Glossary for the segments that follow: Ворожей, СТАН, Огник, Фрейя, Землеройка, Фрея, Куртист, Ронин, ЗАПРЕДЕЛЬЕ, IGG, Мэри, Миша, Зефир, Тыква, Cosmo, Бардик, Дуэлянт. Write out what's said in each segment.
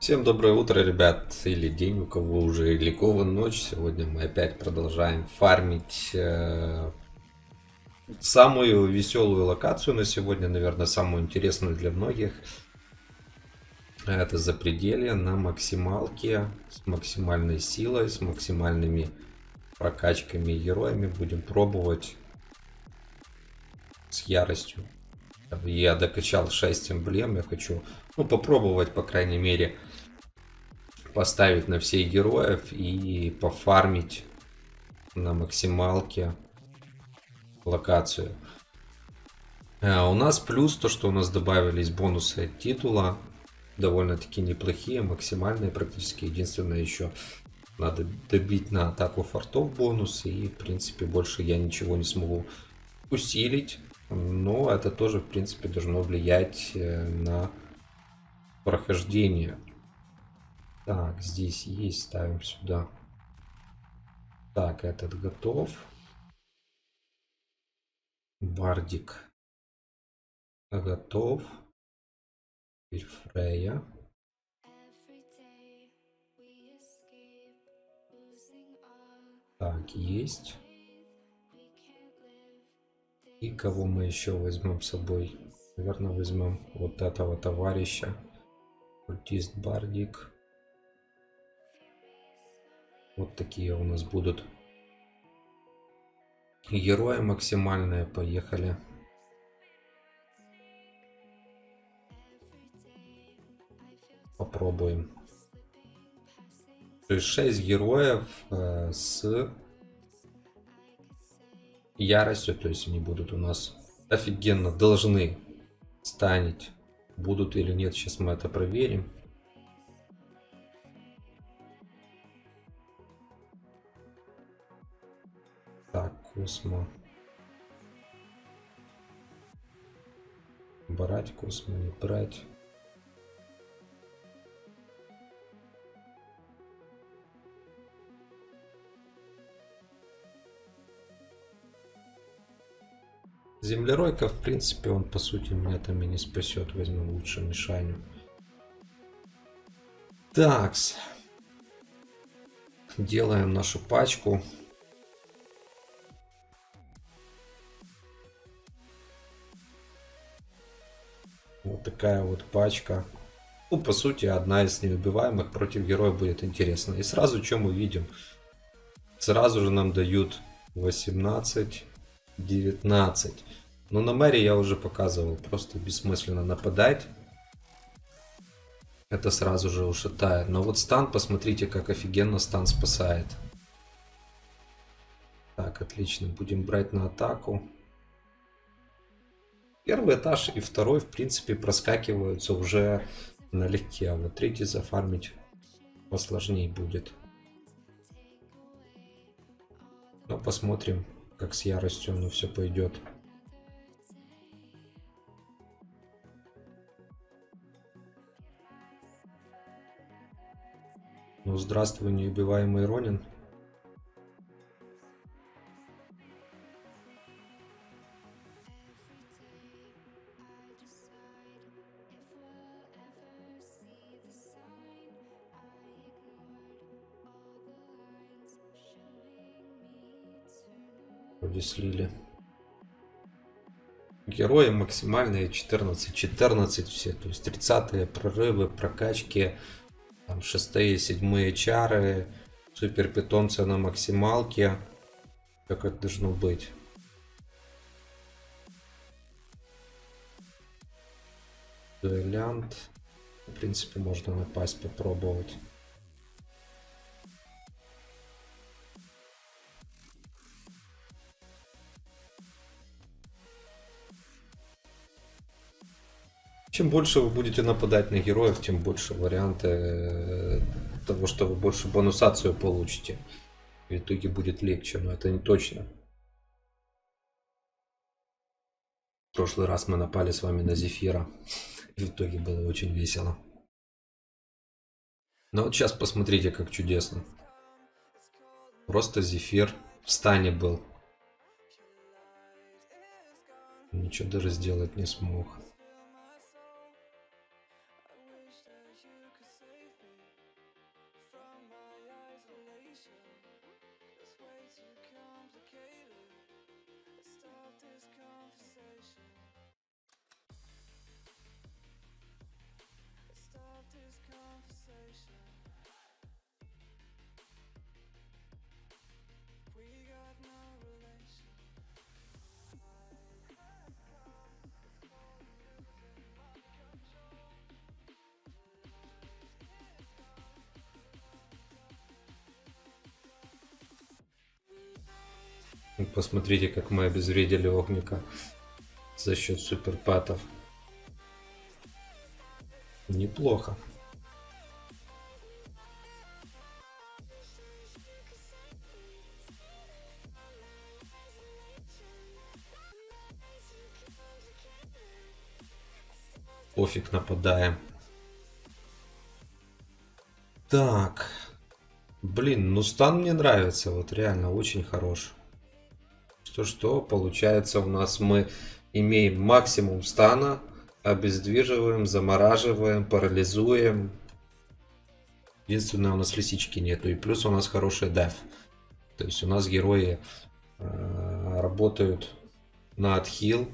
Всем доброе утро, ребят, или день, у кого уже, или кого ночь. Сегодня мы опять продолжаем фармить самую веселую локацию на сегодня, наверное, самую интересную для многих. Это Запределье на максималке, с максимальной силой, с максимальными прокачками и героями. Будем пробовать с яростью. Я докачал 6 эмблем, я хочу попробовать, по крайней мере, поставить на всех героев и пофармить на максималке локацию. У нас плюс то, что у нас добавились бонусы от титула, довольно-таки неплохие, максимальные, практически единственное еще надо добить на атаку фортов бонус, и в принципе больше я ничего не смогу усилить. Но это тоже, в принципе, должно влиять на прохождение. Так, здесь есть, ставим сюда. Так, этот готов. Бардик готов. Теперь Фрея. Так, есть. И кого мы еще возьмем с собой? Наверное, возьмем вот этого товарища. Куртист, Бардик. Вот такие у нас будут герои максимальные. Поехали. Попробуем. 6 героев с яростью, то есть они будут у нас офигенно, должны станить, будут или нет, сейчас мы это проверим. Так, Космо, брать Космо, не брать. Землеройка, в принципе, он, по сути, меня там и не спасет. Возьмем лучше Мишаню. Такс. Делаем нашу пачку. Вот такая вот пачка. Ну, по сути, одна из неубиваемых против героя будет интересна. И сразу, что мы видим? Сразу же нам дают 18... 19. Но на Мэри я уже показывал, просто бессмысленно нападать, это сразу же ушатает. Но вот стан, посмотрите, как офигенно стан спасает. Так, отлично, будем брать на атаку. Первый этаж и второй, в принципе, проскакиваются уже налегке, а вот третий зафармить посложнее будет. Но посмотрим, как с яростью оно все пойдет. Ну, здравствуй, неубиваемый Ронин. Слили. Герои максимальные 14 все, то есть 30-е прорывы, прокачки, 6-е, 7-е чары, супер питомцы на максималке, как это должно быть. Дуэлянт, в принципе, можно напасть, попробовать. Чем больше вы будете нападать на героев, тем больше варианты того, что вы больше бонусацию получите. В итоге будет легче, но это не точно. В прошлый раз мы напали с вами на Зефира. В итоге было очень весело. Но вот сейчас посмотрите, как чудесно. Просто Зефир в стане был. Ничего даже сделать не смог. Посмотрите, как мы обезвредили Огника за счет суперпатов. Неплохо. Пофиг, нападаем. Так. Блин, ну стан мне нравится. Вот реально очень хорош. Что получается, у нас мы имеем максимум стана, обездвиживаем, замораживаем, парализуем. Единственное, у нас лисички нету, и плюс у нас хороший дайв. То есть у нас герои работают на отхил.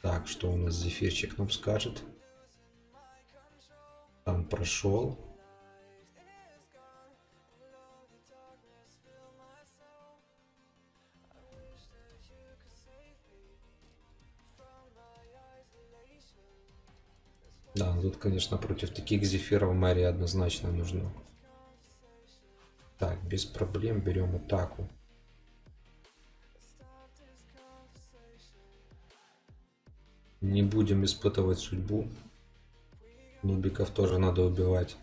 Так, что у нас Зефирчик нам скажет? Там прошел. Да, тут, конечно, против таких Зефиров Мэри однозначно нужно. Так, без проблем берем атаку. Не будем испытывать судьбу. Нубиков тоже надо убивать.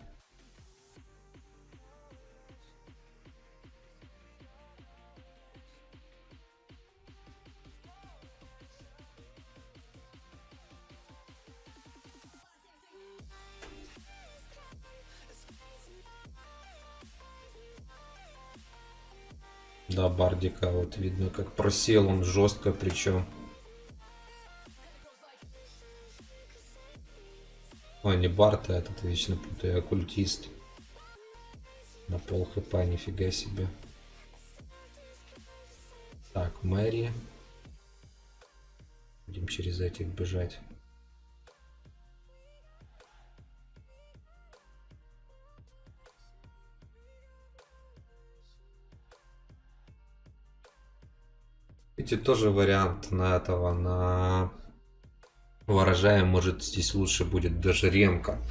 Да, Бардика, вот видно, как просел он жестко, причем. Ой, не Бард, а этот вечно путаю, а Куртист. На пол хп, нифига себе. Так, Мэри. Будем через этих бежать. Тоже вариант на этого, на Ворожая, может, здесь лучше будет даже Ремка,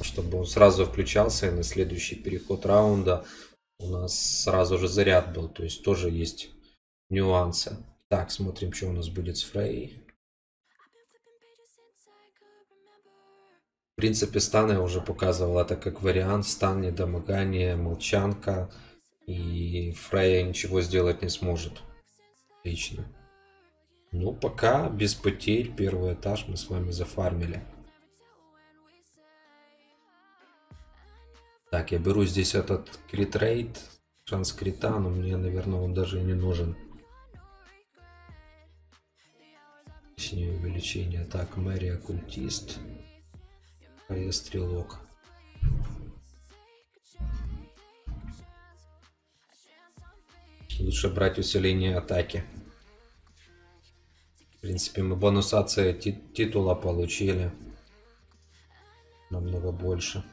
чтобы он сразу включался, и на следующий переход раунда у нас сразу же заряд был, то есть тоже есть нюансы. Так, смотрим, что у нас будет с Фрей. В принципе, стан я уже показывал, это как вариант, стан, недомогание, молчанка, и Фрея ничего сделать не сможет. Отлично. Ну, пока без потерь первый этаж мы с вами зафармили. Так, я беру здесь этот крит-рейд. Шанс крита, но мне, наверное, он даже и не нужен. С ней увеличение. Так, Мэри, оккультист. А я стрелок. Лучше брать усиление атаки. В принципе, мы бонусация титула получили. Намного больше.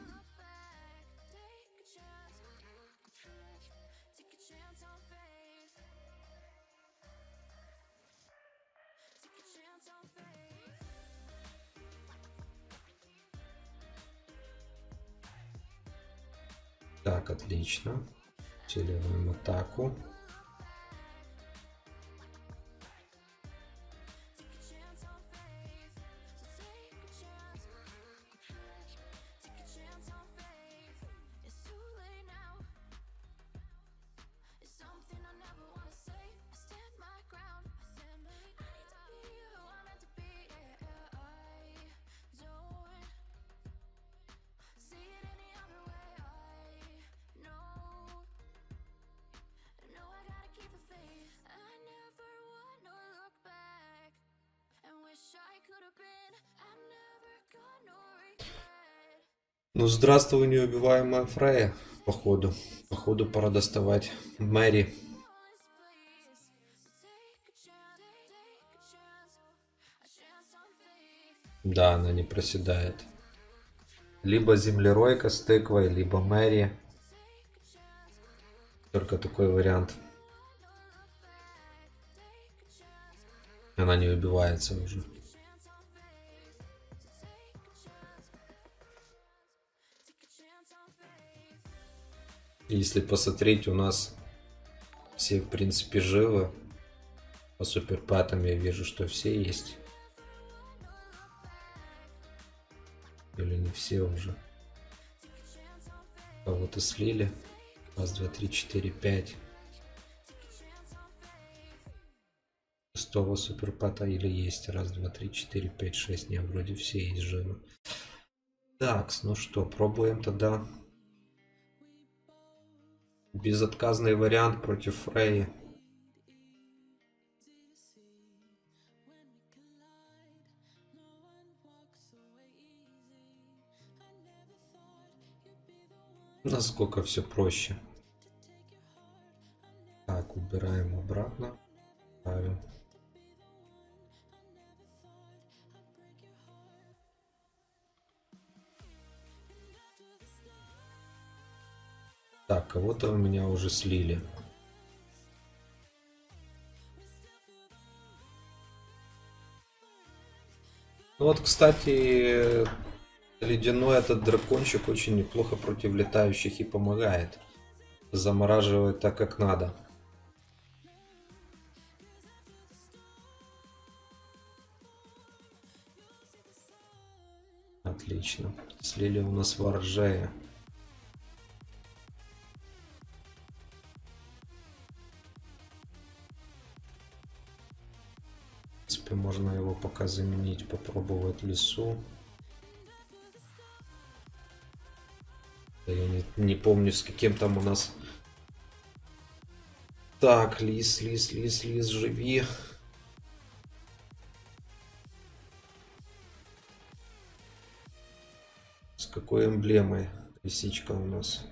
Так, отлично. Усиливаем атаку. Ну, здравствуй, неубиваемая Фрея. Походу пора доставать Мэри. Да, она не проседает. Либо землеройка с тыквой, либо Мэри. Только такой вариант. Она не убивается уже. Если посмотреть, у нас все в принципе живы. По суперпатам я вижу, что все есть. Или не все уже. Кого-то слили. Раз, два, три, четыре, пять. Шестого суперпата или есть. Раз, два, три, четыре, пять, шесть. Не, вроде все есть живы. Так, ну что, пробуем тогда. Безотказный вариант против Фреи. Насколько все проще. Так, убираем обратно. Ставим. Так, кого-то у меня уже слили. Ну вот, кстати, ледяной этот дракончик очень неплохо против летающих и помогает. Замораживает так, как надо. Отлично. Слили у нас Ворожея. В принципе, можно его пока заменить, попробовать лесу. Я не помню, с каким там у нас. Так, лис, живи. С какой эмблемой лисичка у нас?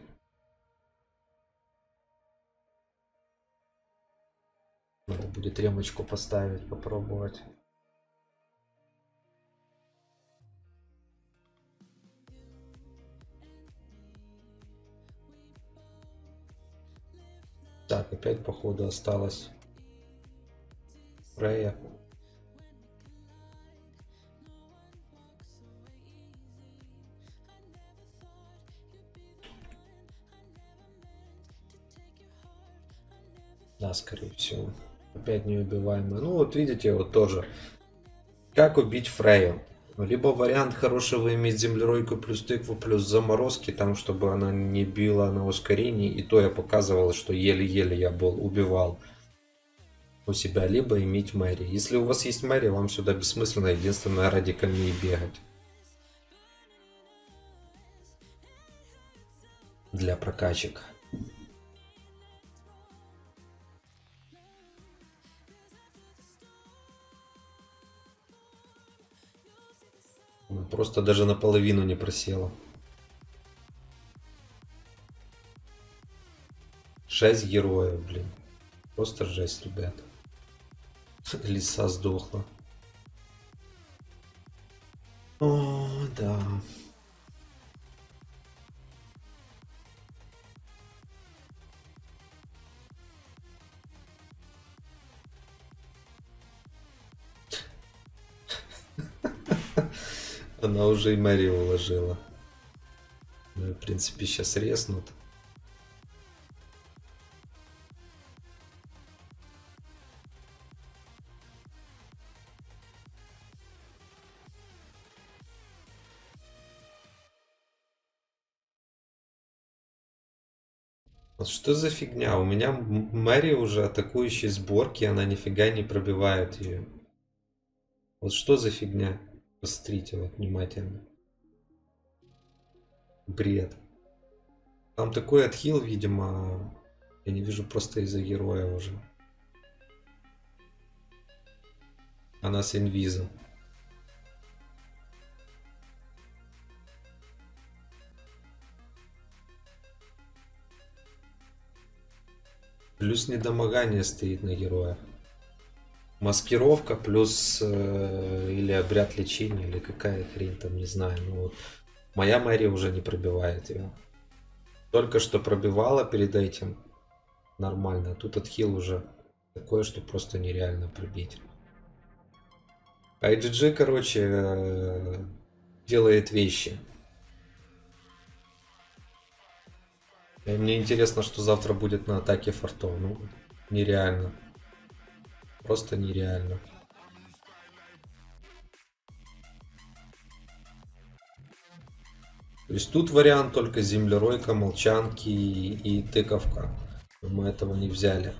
Надо будет ремочку поставить, попробовать. Так, опять походу осталось Фрея. Да, скорее всего. Опять неубиваемая. Ну вот видите, вот тоже. Как убить Фрею? Либо вариант хорошего иметь землеройку плюс тыкву плюс заморозки, там, чтобы она не била на ускорении. И то я показывал, что еле-еле я был убивал у себя. Либо иметь Мэри. Если у вас есть Мэри, вам сюда бессмысленно, единственное, ради камней бегать. Для прокачек. Просто даже наполовину не просела. 6 героев, блин. Просто жесть, ребят. Лиса сдохла. О, да. Она уже и Мэри уложила. Ну, в принципе, сейчас резнут. Вот что за фигня? У меня Мэри уже атакующей сборки, она нифига не пробивает ее. Вот что за фигня? Посмотрите вот внимательно. Бред. Там такой отхил, видимо, я не вижу просто из-за героя уже. Она с инвизом. Плюс недомогание стоит на героя. Маскировка плюс или обряд лечения, или какая хрень там, не знаю. Ну, вот. Моя Мэри уже не пробивает ее. Только что пробивала перед этим нормально. Тут отхил уже такое, что просто нереально пробить. IGG, короче, делает вещи. И мне интересно, что завтра будет на атаке фортов. Ну, нереально. Просто нереально. То есть тут вариант только землеройка, молчанки и тыковка. Мы этого не взяли.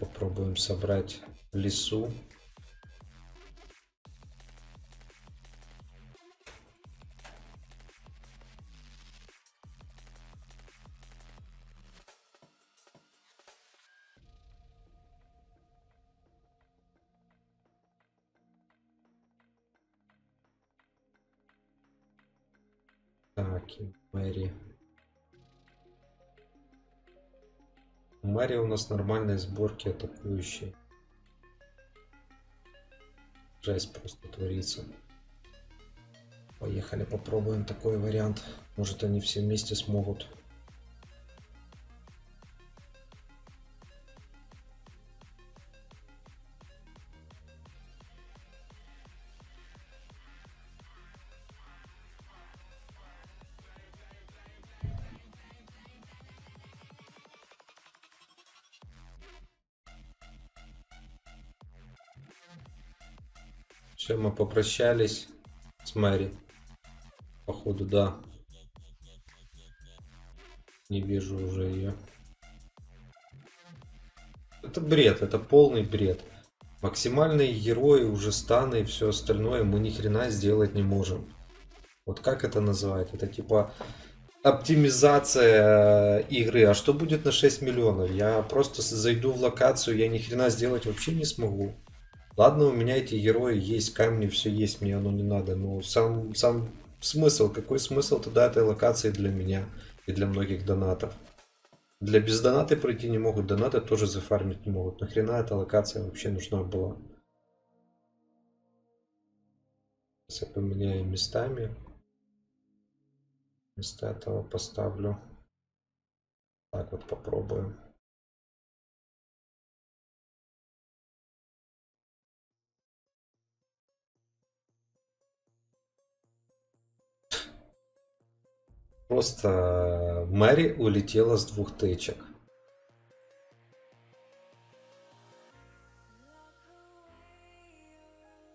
Попробуем собрать лесу. Так, Мэри. Мэри у нас нормальные сборки атакующие. Жесть просто творится. Поехали, попробуем такой вариант. Может, они все вместе смогут. Все, мы попрощались с Мэри. Походу, да. Не вижу уже ее. Это бред, это полный бред. Максимальные герои, уже станы и все остальное мы ни хрена сделать не можем. Вот как это называть? Это типа оптимизация игры. А что будет на 6 миллионов? Я просто зайду в локацию, я ни хрена сделать вообще не смогу. Ладно, у меня эти герои есть, камни, все есть, мне оно не надо. Но сам смысл, какой смысл тогда этой локации для меня и для многих донатов? Для бездонаты пройти не могут, донаты тоже зафармить не могут. Нахрена эта локация вообще нужна была? Сейчас я поменяю местами. Вместо этого поставлю. Так вот попробуем. Просто Мэри улетела с двух тычек.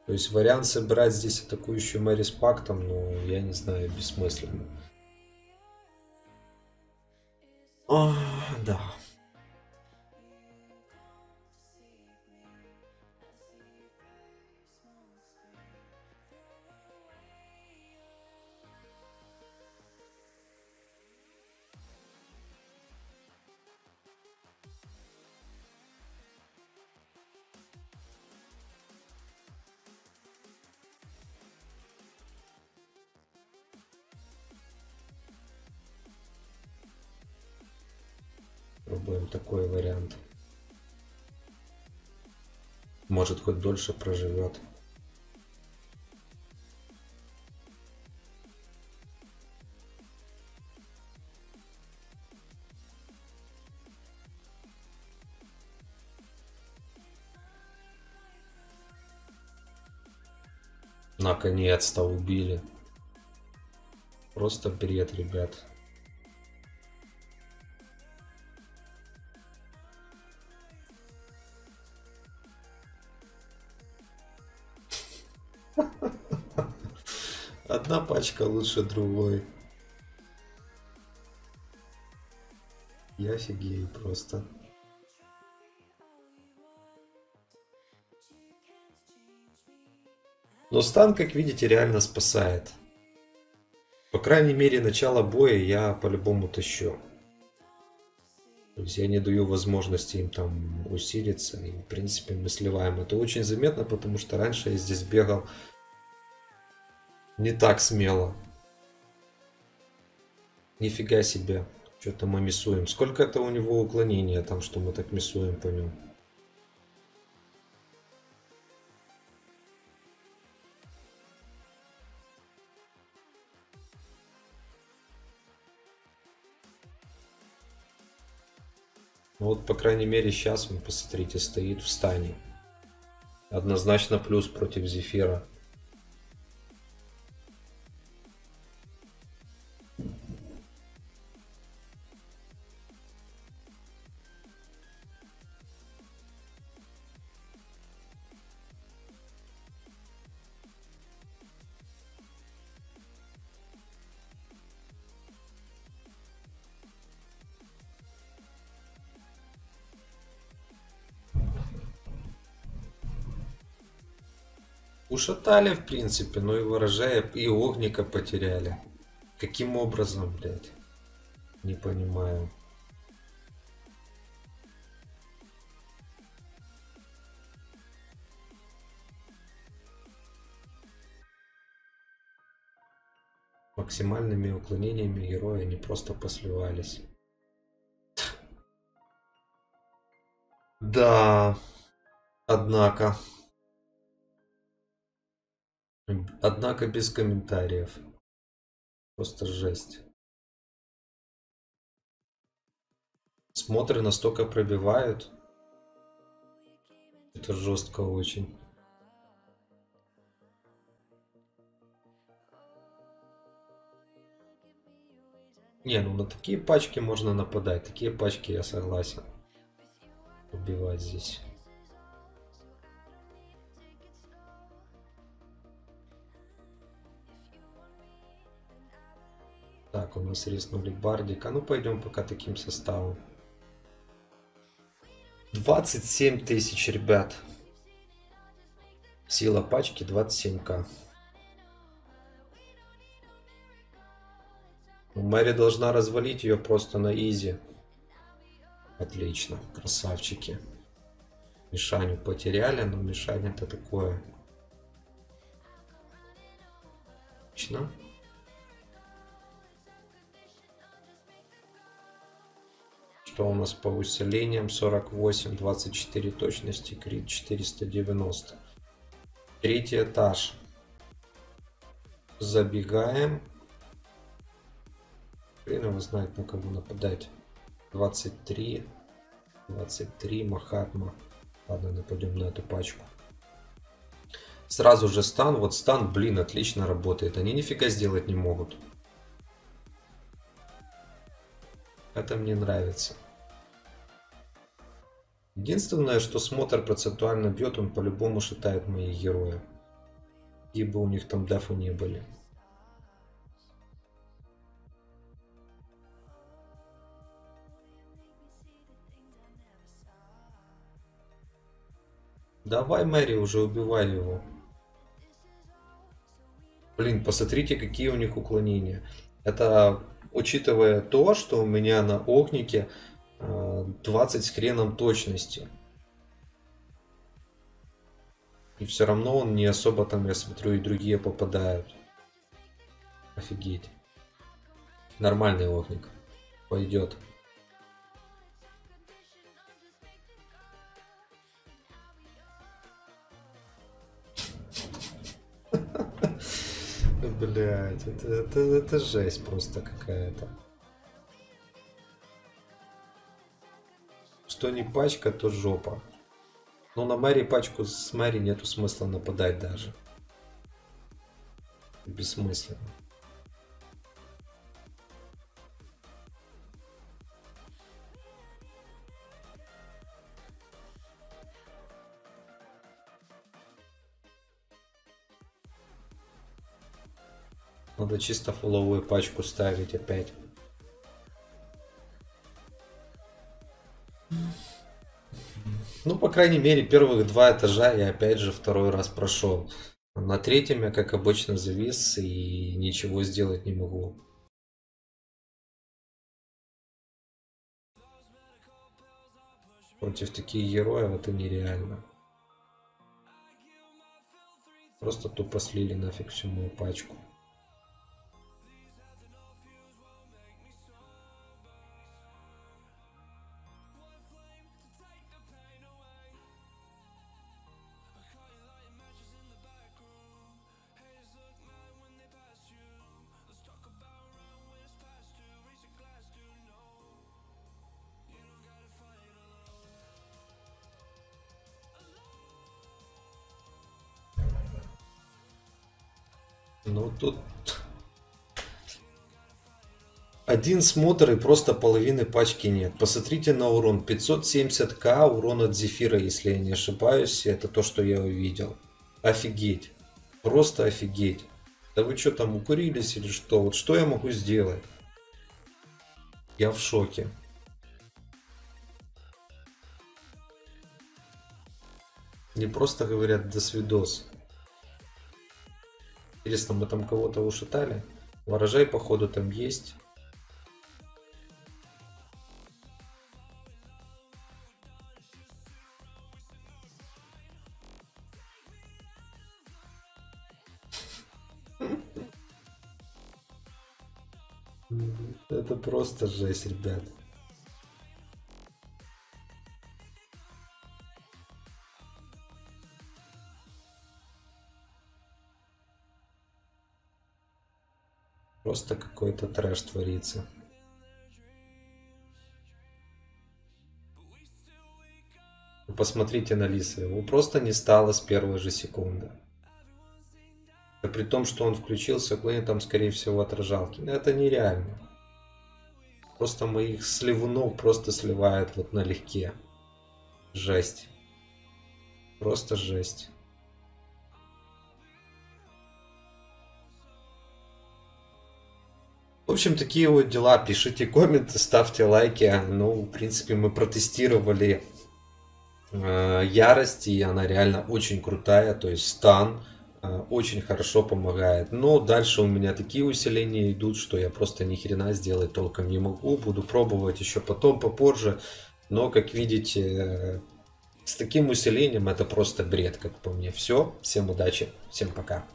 То есть вариант собрать здесь атакующую Мэри с пактом, ну, я не знаю, бессмысленно. О, да. Пробуем такой вариант. Может, хоть дольше проживет. Наконец-то убили. Просто бред, ребят. Одна пачка лучше другой. Я офигею просто. Но стан, как видите, реально спасает. По крайней мере, начало боя я по-любому тащу. То есть я не даю возможности им там усилиться. И, в принципе, мы сливаем. Это очень заметно, потому что раньше я здесь бегал не так смело. Нифига себе. Что-то мы миссуем. Сколько это у него уклонения там, что мы так миссуем по нему. Вот, по крайней мере, сейчас он, посмотрите, стоит в стане. Однозначно плюс против Зефира. Ушатали, в принципе, но и Ворожея, и Огника потеряли. Каким образом, блядь? Не понимаю. Максимальными уклонениями героя они просто посливались. Да, однако... Однако без комментариев. Просто жесть. Смотры настолько пробивают. Это жестко очень. Не, ну на такие пачки можно нападать. Такие пачки я согласен. Убивать здесь. Так, у нас риснули Бардика. Ну, пойдем пока таким составом. 27 тысяч, ребят. Сила пачки 27к. Мэри должна развалить ее просто на изи. Отлично, красавчики. Мишаню потеряли, но Мишаня-то такое. Отлично. Что у нас по усилениям? 48, 24 точности, крит 490. Третий этаж. Забегаем. Хрен его знает, на кого нападать. 23. 23, Махатма. Ладно, нападем на эту пачку. Сразу же стан. Вот стан, блин, отлично работает. Они нифига сделать не могут. Это мне нравится. Единственное, что смотр процентуально бьет, он по-любому шатает мои герои. Ибо у них там дефы не были. Давай, Мэри, уже убивай его. Блин, посмотрите, какие у них уклонения. Это... Учитывая то, что у меня на Огнике 20 с хреном точности. И все равно он не особо там, я смотрю, и другие попадают. Офигеть. Нормальный Огник. Пойдет. Блять, это жесть просто какая-то. Что не пачка, то жопа. Но на Мэри пачку с Мэри нету смысла нападать даже. Бессмысленно. Надо чисто фуловую пачку ставить опять. Ну, по крайней мере, первых два этажа я опять же второй раз прошел. На третьем я, как обычно, завис и ничего сделать не могу. Против таких героев это нереально. Просто тупо слили нафиг всю мою пачку. Ну тут один смотр и просто половины пачки нет. Посмотрите на урон. 570к урон от Зефира, если я не ошибаюсь. Это то, что я увидел. Офигеть. Просто офигеть. Да вы что там, укурились или что? Вот что я могу сделать? Я в шоке. Мне просто говорят до свидос. Интересно, мы там кого-то ушатали? Ворожей, походу, там есть. Это просто жесть, ребят. Просто какой-то трэш творится. Посмотрите на Лиса. Его просто не стало с первой же секунды. Да при том, что он включился, Клейн там, скорее всего, отражалки. Это нереально. Просто моих сливунов просто сливают вот налегке. Жесть. Просто жесть. В общем, такие вот дела. Пишите комменты, ставьте лайки. Ну, в принципе, мы протестировали ярость, и она реально очень крутая. То есть стан очень хорошо помогает. Но дальше у меня такие усиления идут, что я просто ни хрена сделать толком не могу. Буду пробовать еще потом, попозже. Но, как видите, с таким усилением это просто бред, как по мне. Все. Всем удачи. Всем пока.